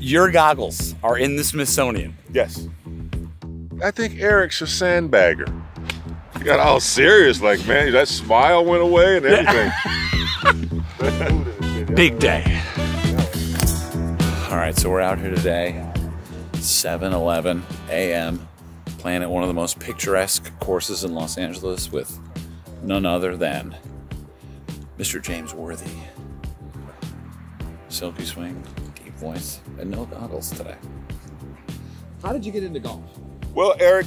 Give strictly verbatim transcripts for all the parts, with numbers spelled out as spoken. Your goggles are in the Smithsonian. Yes. I think Eric's a sandbagger. He got all serious, like, man, that smile went away and everything. Big day. All right, so we're out here today, seven eleven a m, playing at one of the most picturesque courses in Los Angeles with none other than Mister James Worthy. Silky swing, deep voice, and no goggles today. How did you get into golf? Well, Eric,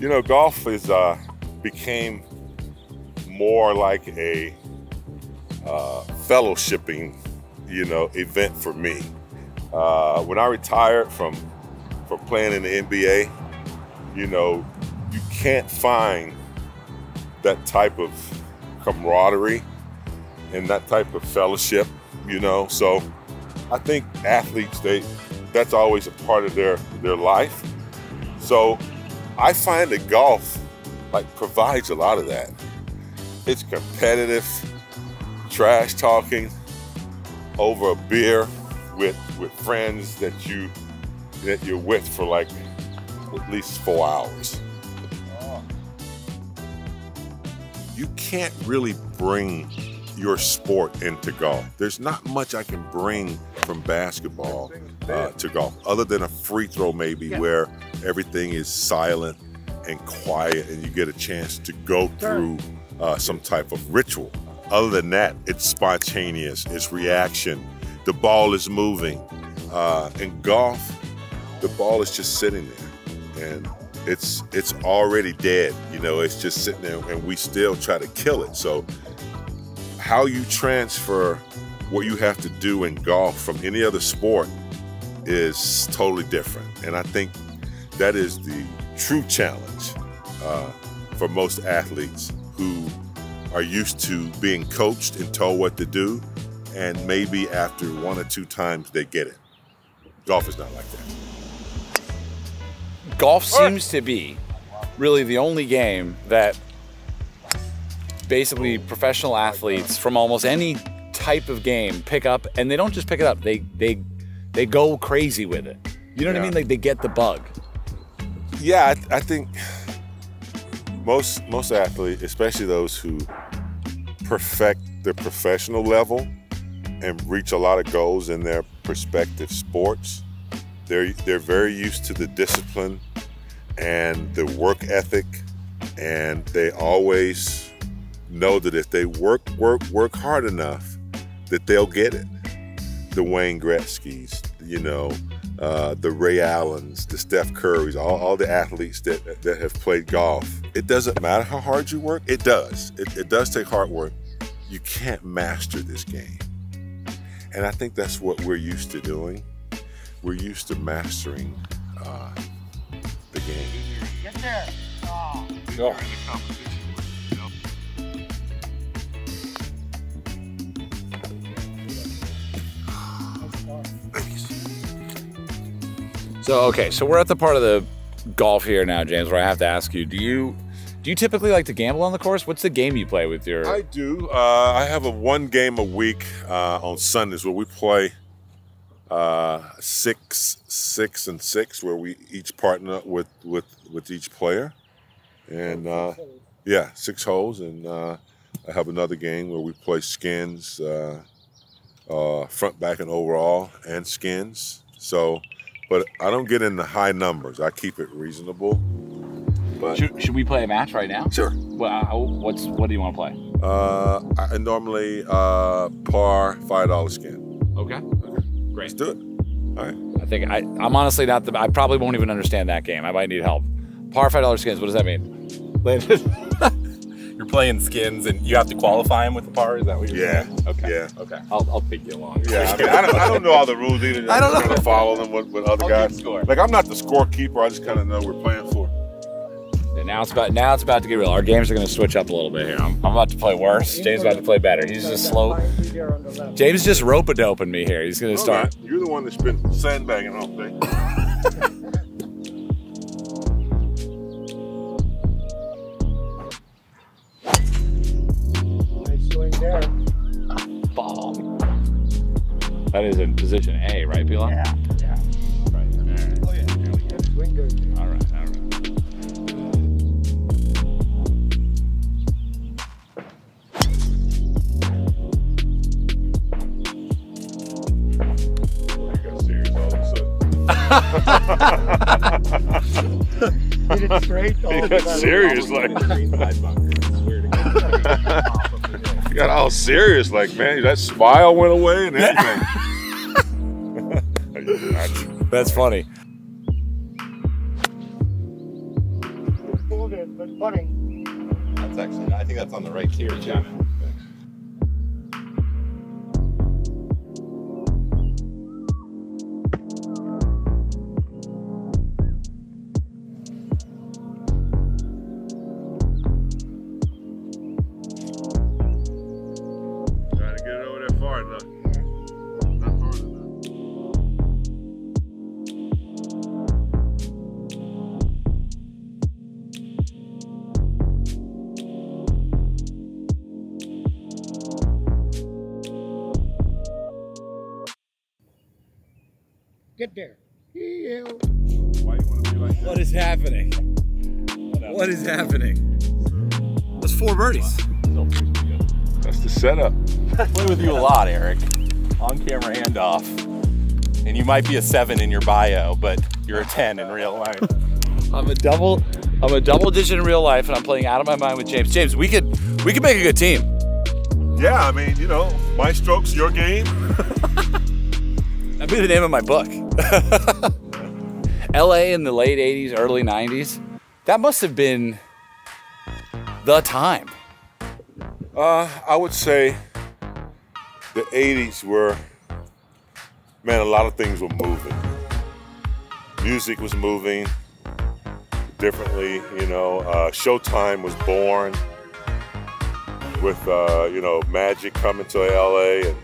you know, golf is uh, became more like a uh, fellowshipping, you know, event for me. Uh, when I retired from from playing in the N B A, you know, you can't find that type of camaraderie and that type of fellowship, you know. So I think athletes, they that's always a part of their their life. So I find that golf like provides a lot of that. It's competitive, trash talking over a beer with with friends that you that you're with for like at least four hours. You can't really bring your sport into golf. There's not much I can bring from basketball uh, to golf, other than a free throw maybe, yeah, where everything is silent and quiet and you get a chance to go through uh, some type of ritual. Other than that, it's spontaneous, it's reaction. The ball is moving. Uh, in golf, the ball is just sitting there and it's, it's already dead. You know, it's just sitting there and we still try to kill it. So how you transfer what you have to do in golf from any other sport is totally different. And I think that is the true challenge uh, for most athletes who are used to being coached and told what to do. And maybe after one or two times they get it. Golf is not like that. Golf seems to be really the only game that basically professional athletes from almost any type of game pick up, and they don't just pick it up, they they they go crazy with it. You know what yeah. I mean? Like they get the bug. Yeah, I, th I think most most athletes, especially those who perfect their professional level and reach a lot of goals in their respective sports, they're, they're very used to the discipline and the work ethic, and they always know that if they work, work, work hard enough, that they'll get it. The Wayne Gretzkys, you know, uh, the Ray Allens, the Steph Currys, all, all the athletes that, that have played golf. It doesn't matter how hard you work. It does. It, it does take hard work. You can't master this game. And I think that's what we're used to doing. We're used to mastering uh, the game. Get there. Oh. Oh. So, okay, so we're at the part of the golf here now, James, where I have to ask you, do you do you typically like to gamble on the course? What's the game you play with your... I do. Uh, I have a one game a week uh, on Sundays where we play uh, six, six, and six, where we each partner up with, with, with each player. And, uh, yeah, six holes. And uh, I have another game where we play skins, uh, uh, front, back, and overall, and skins. So... But I don't get into high numbers. I keep it reasonable. But should, should we play a match right now? Sure. Well, what's what do you want to play? Uh, I normally uh, par five dollar skin. Okay. Okay. Great. Let's do it. All right. I think I I'm honestly not the. I probably won't even understand that game. I might need help. Par five dollar skins. What does that mean? You're playing skins and you have to qualify them with the par. Is that what you're yeah. saying? Yeah. Okay. Yeah. Okay. I'll I'll pick you along. Yeah. I, mean, I, don't, I don't know all the rules either. Just I don't know. To follow them with, with other I'll guys. Score. Like I'm not the scorekeeper. I just kind of know we're playing for. And now it's about now it's about to get real. Our games are going to switch up a little bit here. I'm, I'm about to play worse. James about to play better. He's just slow. James just rope a doping me here. He's going to start. Not. You're the one that's been sandbagging all day. There. Bomb. That is in position A, right, Pilar? Yeah. Yeah. Right. All right. Oh, yeah. There we go. Swing good. All right. All right. I got serious all of a sudden. He did straight all of a sudden. He got serious, like. I swear to God. Got all serious, like, man, that smile went away and everything. That's funny. That's actually, I think that's on the right tier, John. Get there. Why you want to be like that? What is happening? What, what is happening? So, that's four birdies. That's the setup. I play with you a lot, Eric. On camera and off. And you might be a seven in your bio, but you're a ten in real life. I'm a double. I'm a double digit in real life, and I'm playing out of my mind with James. James, we could we could make a good team. Yeah, I mean, you know, my strokes, your game. That'd be the name of my book. L A in the late eighties, early nineties. That must have been the time. Uh, I would say the eighties were, man, a lot of things were moving. Music was moving differently, you know. Uh, Showtime was born with, uh, you know, Magic coming to L A and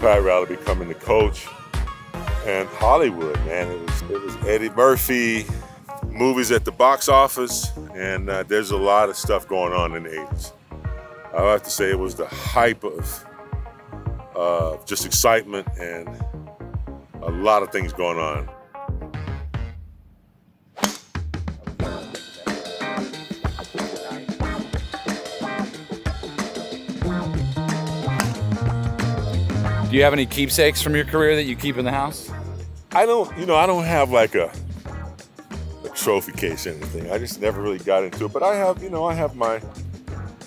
Pat Riley becoming the coach, and Hollywood, man, it was, it was Eddie Murphy, movies at the box office, and uh, there's a lot of stuff going on in the eighties. I have to say it was the hype of uh, just excitement and a lot of things going on. Do you have any keepsakes from your career that you keep in the house? I don't, you know, I don't have like a, a trophy case or anything. I just never really got into it. But I have, you know, I have my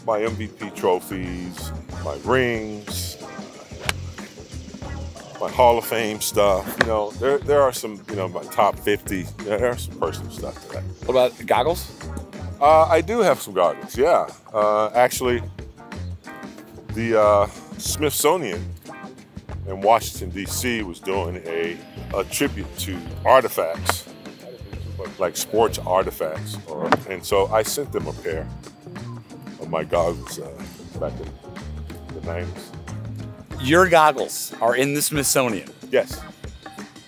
my M V P trophies, my rings, my Hall of Fame stuff. You know, there there are some, you know, my top fifty. There are some personal stuff that I. What about goggles? Uh, I do have some goggles. Yeah, uh, actually, the uh, Smithsonian in Washington, D C was doing a, a tribute to artifacts, like sports artifacts. Or, and so I sent them a pair of my goggles uh, back in the nineties. Your goggles are in the Smithsonian? Yes.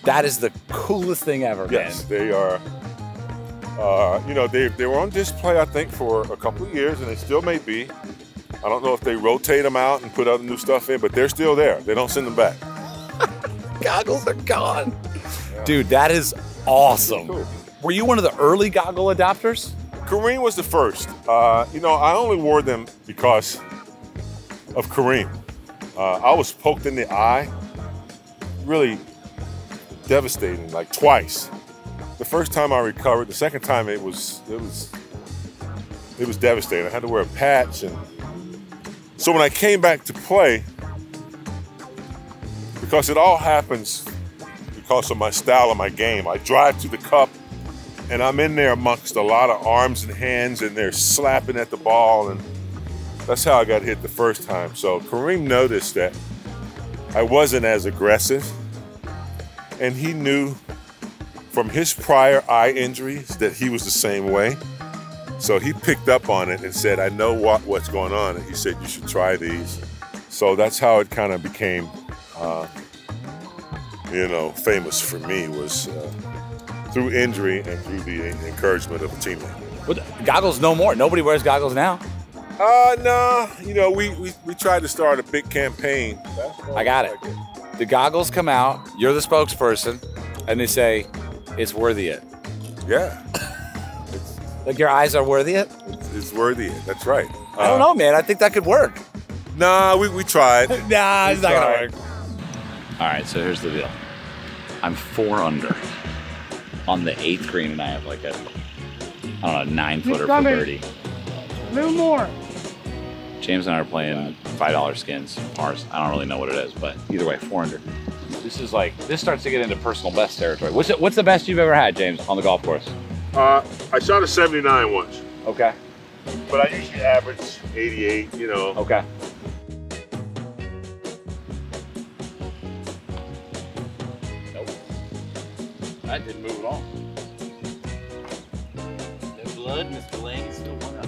That is the coolest thing ever, yes, man. Yes, they are. Uh, you know, they, they were on display, I think, for a couple of years, and they still may be. I don't know if they rotate them out and put other new stuff in, but they're still there. They don't send them back. Goggles are gone. Yeah. Dude, that is awesome. Cool. Were you one of the early goggle adopters? Kareem was the first. Uh, you know, I only wore them because of Kareem. Uh, I was poked in the eye, really devastating, like twice. The first time I recovered, the second time it was, it was, it was devastating. I had to wear a patch and. So when I came back to play, because it all happens because of my style of my game, I drive to the cup and I'm in there amongst a lot of arms and hands and they're slapping at the ball, and that's how I got hit the first time. So Kareem noticed that I wasn't as aggressive, and he knew from his prior eye injuries that he was the same way. So he picked up on it and said, I know what, what's going on. And he said, you should try these. So that's how it kind of became, uh, you know, famous for me, was uh, through injury and through the encouragement of a teammate. Well, goggles no more. Nobody wears goggles now. Uh, no, you know, we, we, we tried to start a big campaign. I got it. The goggles come out, you're the spokesperson, and they say, it's worthy it. Yeah. It's, like your eyes are worthy it? It's, it's worthy it, that's right. Uh, I don't know, man, I think that could work. Nah, we, we tried. nah, we it's tried. not gonna work. All right, so here's the deal. I'm four under on the eighth green, and I have like a, I don't know, nine footer for birdie. No more. James and I are playing five dollar skins, ours. I don't really know what it is, but either way, four under. This is like, this starts to get into personal best territory. What's it, what's the best you've ever had, James, on the golf course? Uh, I shot a seventy-nine once. Okay. But I usually average eighty-eight, you know. Okay. Nope. That didn't move at all. No blood, Mister Lang is still one up.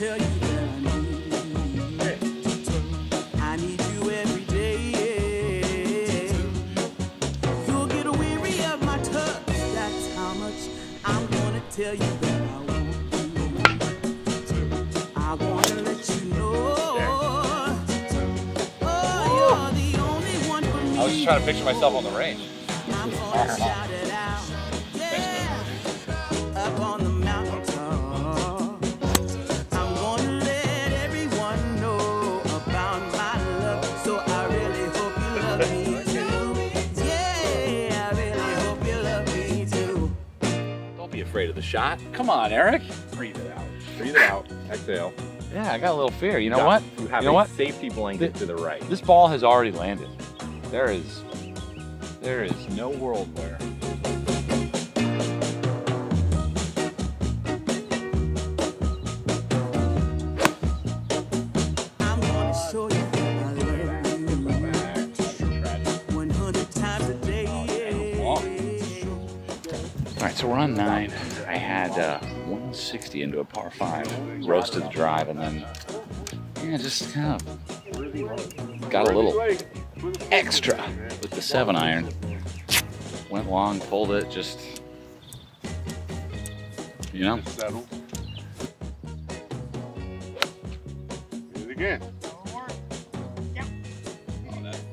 Tell you that I need hey. I need you every day. You'll get weary of my touch. That's how much I'm gonna tell you that I want you. I wanna let you know. Oh, you're the only one for me. I was just trying to picture myself on the range. I'm gonna shout it out. Yeah. Up on the mountain top. Afraid of the shot. Come on, Eric. Breathe it out. Breathe it out. Exhale. Yeah, I got a little fear. You know what? You have a safety blanket to the right. This ball has already landed. There is, there is no world where. So we're on nine. I had uh, one sixty into a par five, roasted the drive, and then yeah, just kind of got a little extra with the seven iron. Went long, pulled it, just, you know. Settled. Did it again.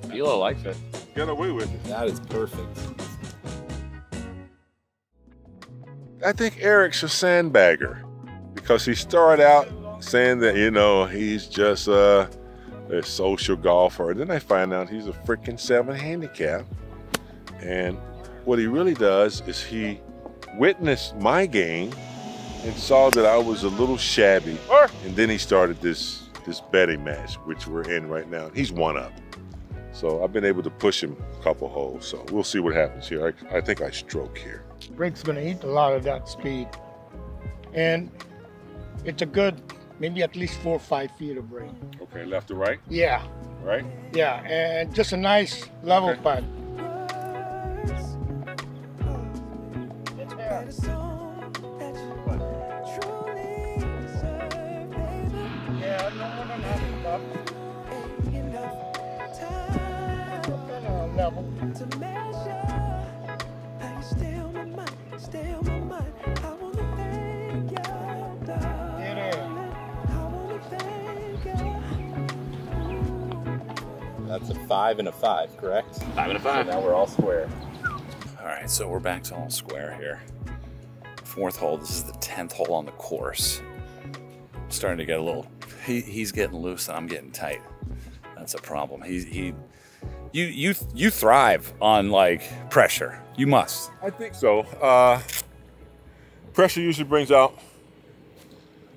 Bilo likes it. Got away with it. That is perfect. I think Eric's a sandbagger because he started out saying that, you know, he's just a, a social golfer. And then I find out he's a freaking seven handicap. And what he really does is he witnessed my game and saw that I was a little shabby. And then he started this, this betting match, which we're in right now. He's one up. So I've been able to push him a couple holes. So we'll see what happens here. I, I think I stroke here. Rink's gonna eat a lot of that speed. And it's a good, maybe at least four or five feet of rink. Okay, left to right? Yeah. Right? Yeah, and just a nice level okay. putt. That's a five and a five, correct? Five and a five. So now we're all square. All right, so we're back to all square here. Fourth hole, this is the tenth hole on the course. I'm starting to get a little, he, he's getting loose and I'm getting tight. That's a problem. He, he, you, you, you thrive on like pressure. You must. I think so. Uh, pressure usually brings out,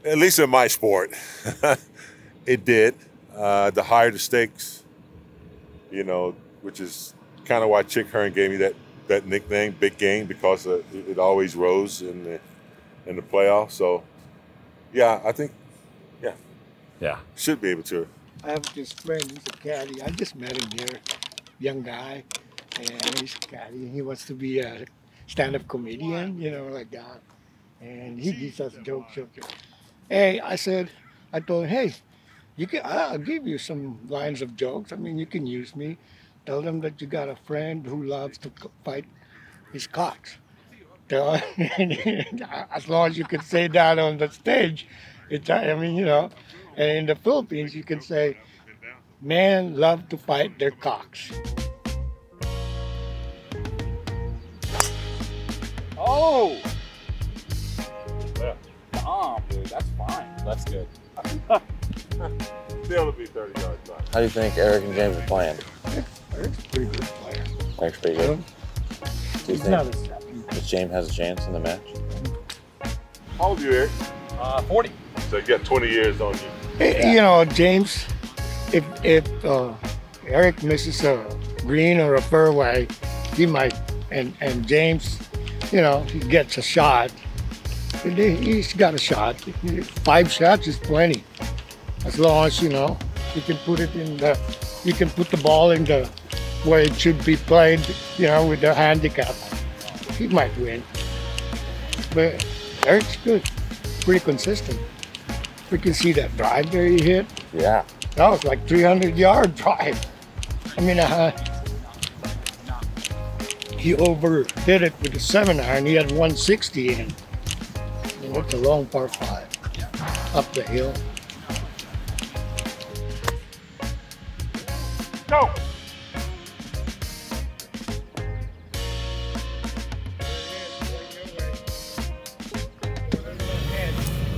at least in my sport, it did. Uh, the higher the stakes, you know, which is kind of why Chick Hearn gave me that, that nickname, Big Game, because it, it always rose in the in the playoffs. So, yeah, I think, yeah. Yeah. Should be able to. I have this friend, he's a caddy. I just met him here, young guy, and he's a caddy. He wants to be a stand-up comedian, you know, like that. And he gives us jokes. Joke, joke. Hey, I said, I told him, hey, You can, I'll give you some lines of jokes. I mean, you can use me. Tell them that you got a friend who loves to fight his cocks. uh, as long as you can say that on the stage, it's, I mean, you know. And in the Philippines, you can say, men love to fight their cocks. Oh! Tom, dude, that's fine. That's good. Still to be thirty yards back. How do you think Eric and James are playing? Eric's a pretty good player. Eric's pretty good. Do you He's think does James has a chance in the match? How old are you, Eric? Uh, forty. So you got twenty years on you. It, yeah. You know, James, if if uh, Eric misses a green or a fairway, he might, and and James, you know, he gets a shot. He's got a shot. Five shots is plenty, as long as you know you can put it in the, you can put the ball in the way it should be played. You know, with the handicap, he might win. But Eric's good, pretty consistent. We can see that drive there he hit. Yeah, that was like three hundred yard drive. I mean, uh, he over hit it with a seven iron. He had one sixty in. It's a long par five, up the hill. Go!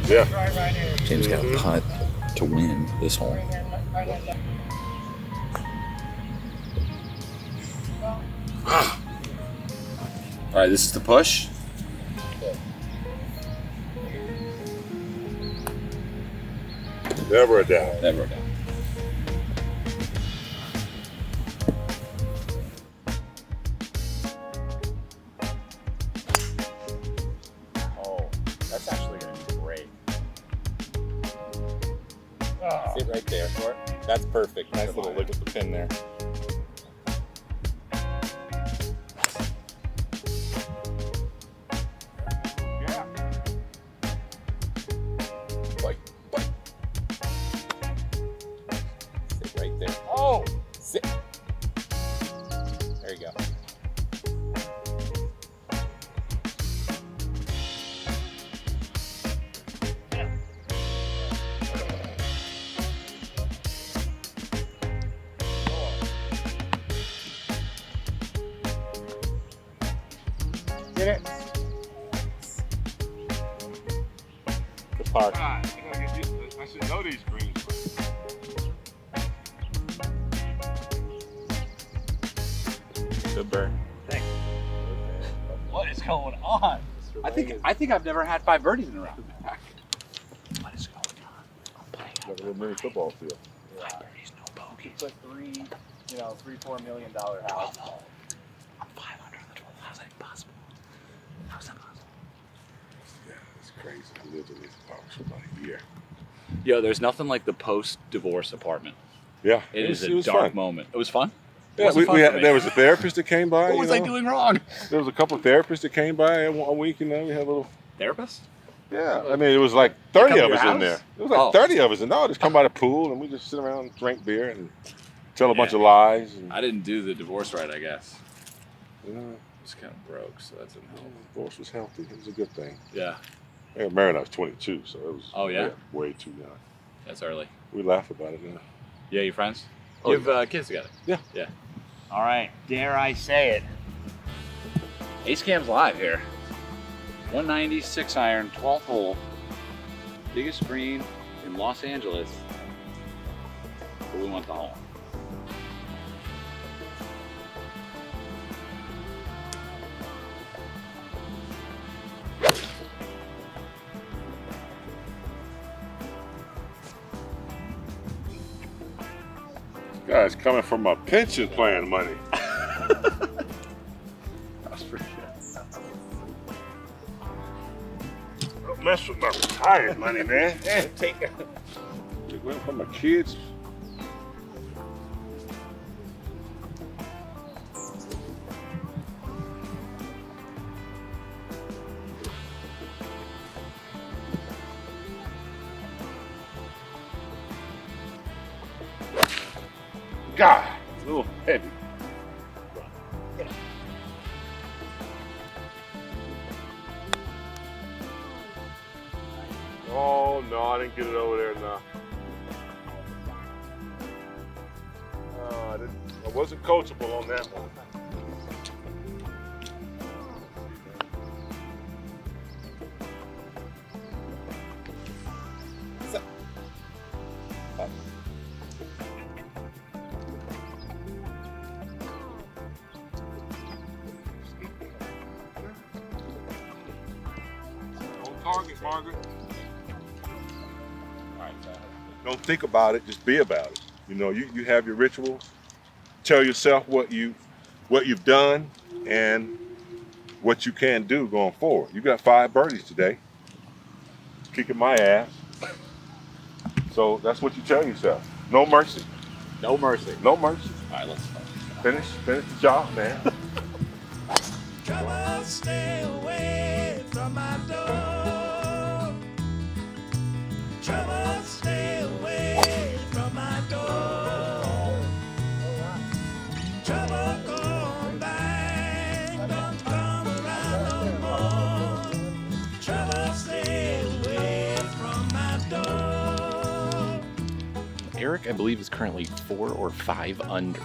Yeah. James got a putt to win this hole. All right, this is the push. Never a doubt. Never a doubt. Oh, that's actually going to be great. Oh. See it right there for it? That's perfect. Nice little lick with the pin there. Get it? The park. I should know these greens. Good bird. Thanks. What is going on? I think I think I've never had five birdies in a round. What is going on? I'm playing. Like a little mini football field. Yeah. Five birdies, no bogeys. It's like three, you know, three, four million dollar house. twelve. I'm five under the twelve. How's that possible? Yeah, it's crazy. I lived in this box for about a year. Yo, there's nothing like the post-divorce apartment. Yeah, it, it was, is a it dark fun. moment. It was fun. Yeah, we, fun we had, there was a therapist that came by. What was know? I doing wrong? There was a couple of therapists that came by one week, and you know, then we had a little therapist. Yeah, I mean, it was like thirty of us house? in there. It was like oh. thirty of us, and no, just come by the pool, and we just sit around, and drink beer, and tell a yeah. bunch of lies. And... I didn't do the divorce right, I guess. Yeah. Was kind of broke, so that didn't help. The divorce was healthy. It was a good thing. Yeah. I got married when I was twenty-two, so it was oh, yeah? yeah? way too young. That's early. We laugh about it now. Yeah, you friends? Oh, you have yeah. uh, kids together? Yeah. Yeah. All right. Dare I say it? Ace Cam's live here. one ninety-six iron, twelfth hole. Biggest green in Los Angeles. But we want the hole. Guys coming from my pension plan money. That's pretty good. Don't mess with my retired money, man. Yeah, take it. It went from my kids. God, it's a little heavy. Oh, no, I didn't get it over there enough. Uh, I, didn't, I wasn't coachable on that one. Don't think about it, just be about it. You know, you, you have your ritual, tell yourself what you what you've done and what you can do going forward. You got five birdies today, kicking my ass. So that's what you tell yourself. No mercy. No mercy. No mercy. All right, let's finish finish the job, man. Come on, stay away from my door. Trouble, stay away from my door. Trouble, go back, don't come around no more. Trouble, stay away from my door. Eric, I believe, is currently four or five under,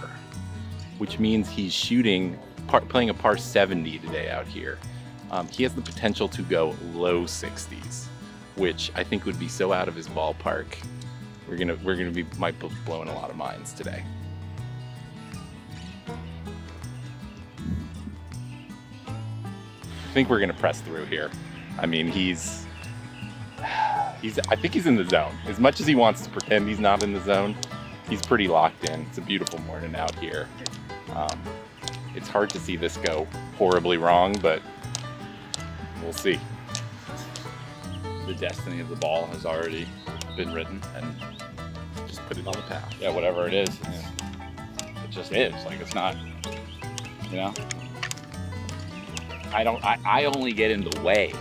which means he's shooting, playing a par seventy today out here. Um, he has the potential to go low sixties. Which I think would be so out of his ballpark. We're gonna we're gonna be might be blowing a lot of minds today. I think we're gonna press through here. I mean, he's he's I think he's in the zone. As much as he wants to pretend he's not in the zone, he's pretty locked in. It's a beautiful morning out here. Um, it's hard to see this go horribly wrong, but we'll see. The destiny of the ball has already been written, and just put it on the path. Yeah, whatever it is, yeah. It just is. Like, it's not, you know. I don't. I, I only get in the way.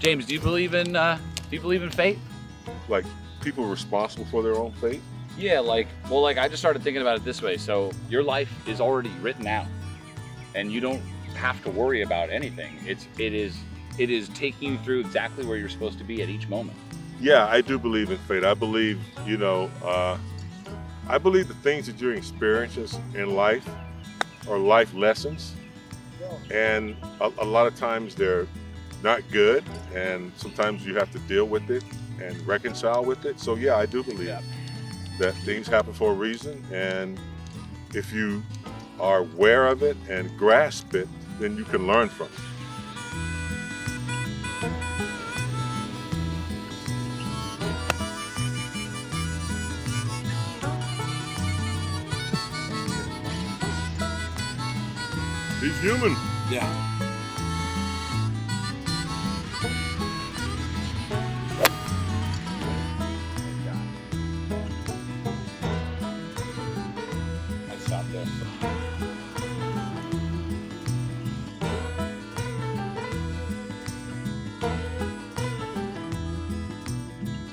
James, do you believe in? Uh, do you believe in fate? Like, people responsible for their own fate? Yeah. Like, well, like I just started thinking about it this way. So your life is already written out, and you don't have to worry about anything. It's. It is. It is taking you through exactly where you're supposed to be at each moment. Yeah, I do believe in fate. I believe, you know, uh, I believe the things that you experience in life are life lessons. And a, a lot of times they're not good, and sometimes you have to deal with it and reconcile with it. So yeah, I do believe yeah. that things happen for a reason, and if you are aware of it and grasp it, then you can learn from it. He's human. Yeah. I stopped there.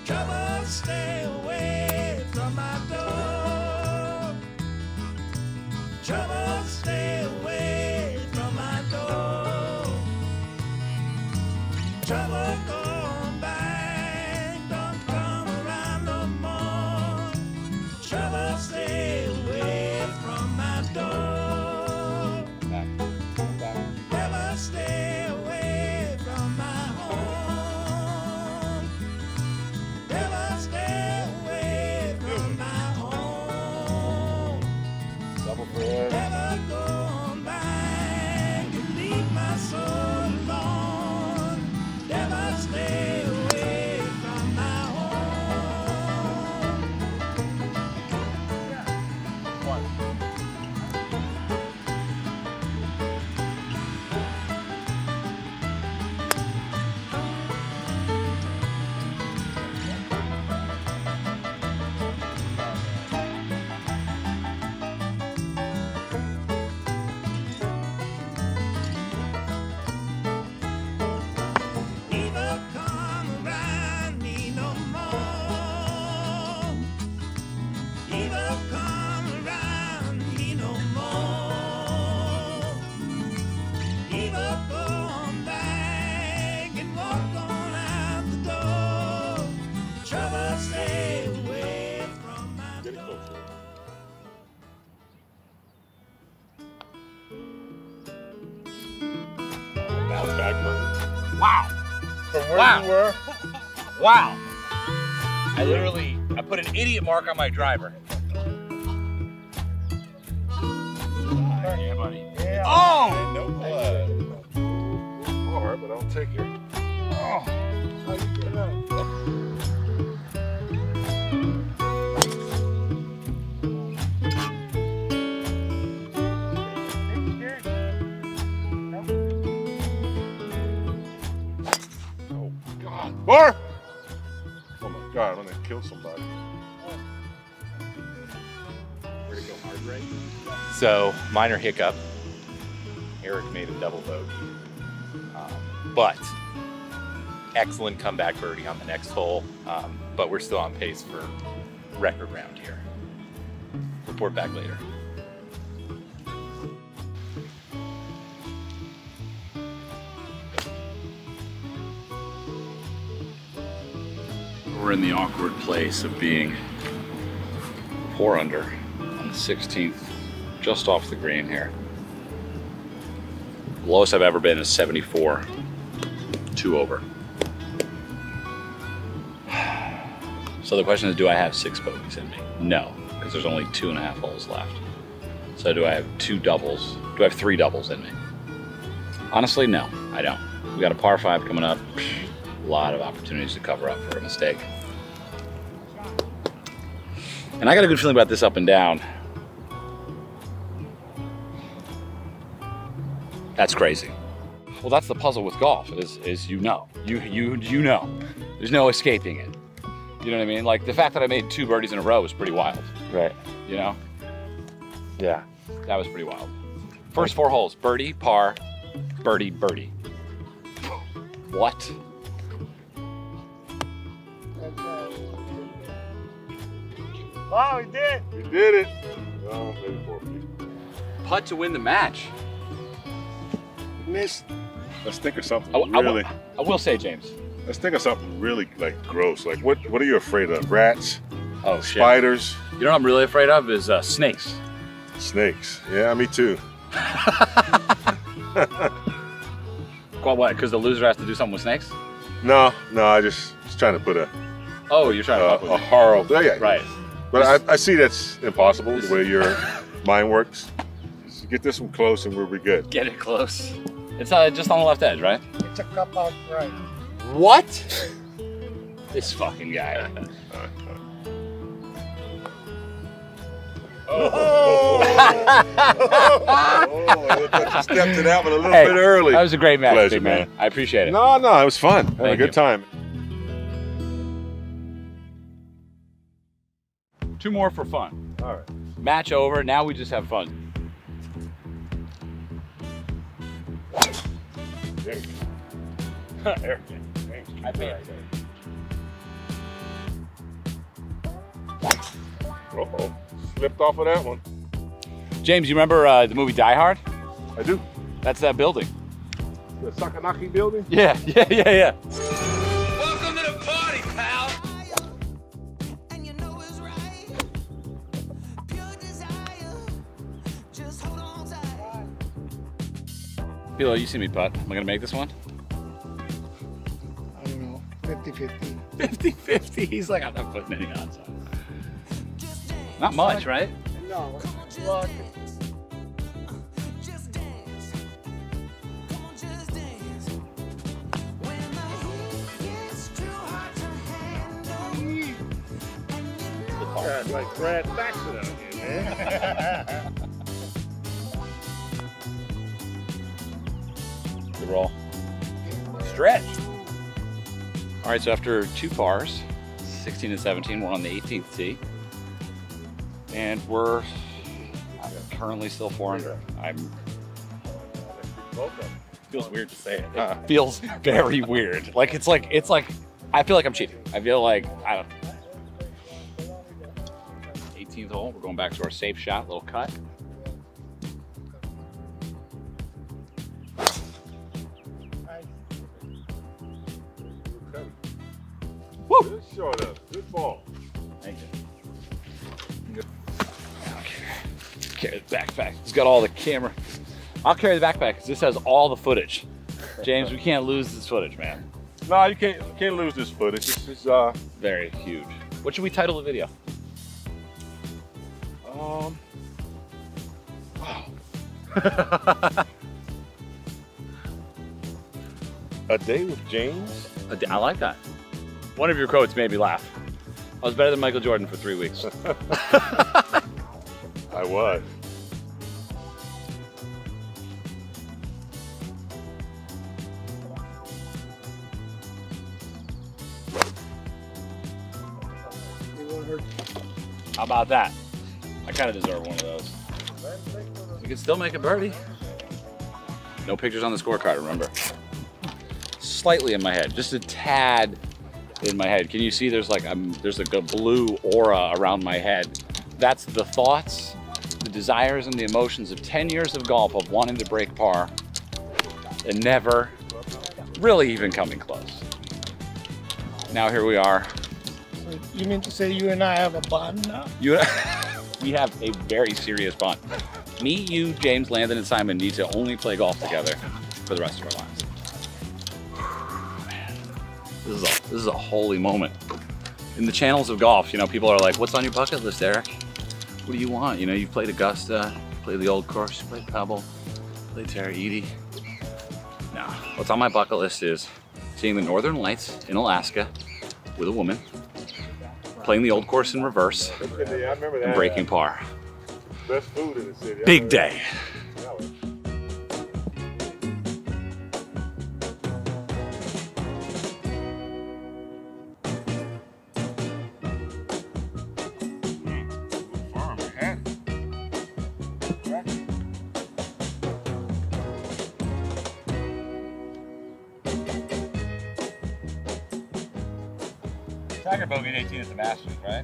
Trouble, stay away from my door. Trouble, stay away. Trouble, go back, don't come around no more. Trouble, stay away from my door. Never stay away from my home. Never stay. where wow. you were. Wow. I literally, I put an idiot mark on my driver. Yeah, buddy. Yeah, oh! No blood. All right, but I'll take your... Oh! How you get out? Oh, God. More! Oh, my God. I'm going to kill somebody. Where'd it go hard, right? So, minor hiccup. Eric made a double bogey. Um, but, excellent comeback birdie on the next hole. Um, but we're still on pace for record round here. Report back later. We're in the awkward place of being four under on the sixteenth. Just off the green here. The lowest I've ever been is seventy-four, two over. So the question is, do I have six bogeys in me? No, because there's only two and a half holes left. So do I have two doubles? Do I have three doubles in me? Honestly, no, I don't. We got a par five coming up. A lot of opportunities to cover up for a mistake. And I got a good feeling about this up and down. That's crazy. Well, that's the puzzle with golf is, is you know. You, you, you know. There's no escaping it. You know what I mean? Like, the fact that I made two birdies in a row was pretty wild. Right. You know? Yeah. That was pretty wild. First four holes, birdie, par, birdie, birdie. What? Wow, we did. We did it. Oh, maybe four feet. Putt to win the match. Missed. Let's think of something I, really. I, I, I will say, James. Let's think of something really like gross. Like what? What are you afraid of? Rats? Oh, shit. Spiders? You know what I'm really afraid of is uh, snakes. Snakes? Yeah, me too. Quite what? Because the loser has to do something with snakes? No, no. I just was trying to put a. Oh, you're trying to. Uh, put a horror. Yeah, yeah. Right. But this, I, I see that's impossible. This, the way your mind works. Just get this one close, and we'll be good. Get it close. It's uh, just on the left edge, right? It's a cup out right. What? This fucking guy. Oh! Oh! Oh, I looked like you stepped it out with a little hey, bit early. That was a great match, Pleasure, big man. man. I appreciate it. No, no, it was fun. Had a good you. time. Two more for fun. All right. Match over. Now we just have fun. There you go. There you go. I bet. Uh-oh. Slipped off of that one. James, you remember uh, the movie Die Hard? I do. That's that building. The Sakanaki building? Yeah, yeah, yeah, yeah. Welcome to the party, pal. And you know it's right. Pure desire. Just hold on tight. Pilo, you see me putt. Am I gonna make this one? I don't know, fifty fifty. fifty fifty? He's like, I'm not putting any odds on. Not much, like, right? No. Well, God, like Brad Paxton out here, man. Roll. Stretch. All right, so after two pars, sixteen and seventeen, we're on the eighteenth tee. And we're currently still four under. I'm. Feels weird to say it. It feels very weird. Like it's like, it's like, I feel like I'm cheating. I feel like, I don't know. eighteenth hole, we're going back to our safe shot, little cut. Good shot up. Good ball. Thank you. Okay. Carry the backpack. It's got all the camera. I'll carry the backpack because this has all the footage. James, we can't lose this footage, man. No, you can't can't lose this footage. This is uh very huge. What should we title the video? Um. Oh. A Day with James. A day, I like that. One of your quotes made me laugh. I was better than Michael Jordan for three weeks. I was. How about that? I kind of deserve one of those. We can still make a birdie. No pictures on the scorecard, remember. Slightly in my head, just a tad in my head. Can you see there's like, I'm, there's like a blue aura around my head. That's the thoughts, the desires, and the emotions of ten years of golf of wanting to break par and never really even coming close. Now here we are. You mean to say you and I have a bond now? You and I, we have a very serious bond. Me, you, James, Landon, and Simon need to only play golf together for the rest of our lives. Whew, man. This is a, this is a holy moment. In the channels of golf, you know, people are like, what's on your bucket list, Eric? What do you want? You know, you've played Augusta, played the old course, played Pebble, played Terra Edie. No, what's on my bucket list is seeing the Northern Lights in Alaska with a woman, playing the old course in reverse, yeah, and breaking par. Best food in the city. I Big day. Tiger bogeyed eighteen at the Masters, right?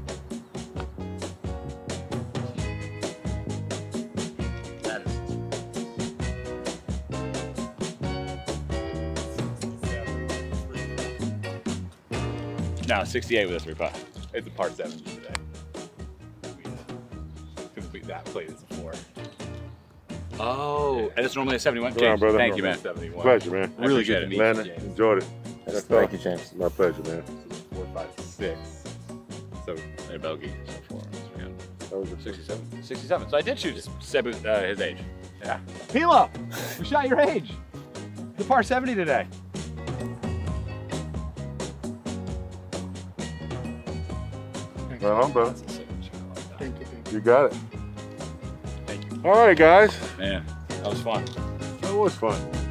That is. No, sixty-eight with a three putt. It's a par seven today. Complete that play is a four. Oh, yeah. And it's normally a seventy-one. James, on, brother. Thank you, man. seventy-one. Pleasure, man. I really good to meet you, Landon. Enjoyed it. That's Thank tough. you, James. My pleasure, man. Four, five, six. So a bogey. So four. Yeah. That was a sixty-seven. sixty-seven. So I did shoot his, uh, his age. Yeah. Pilo, we shot your age. The par seventy today. Well, I'm bro. Thank you. You got it. Thank you. All right, guys. Man, that was fun. That was fun.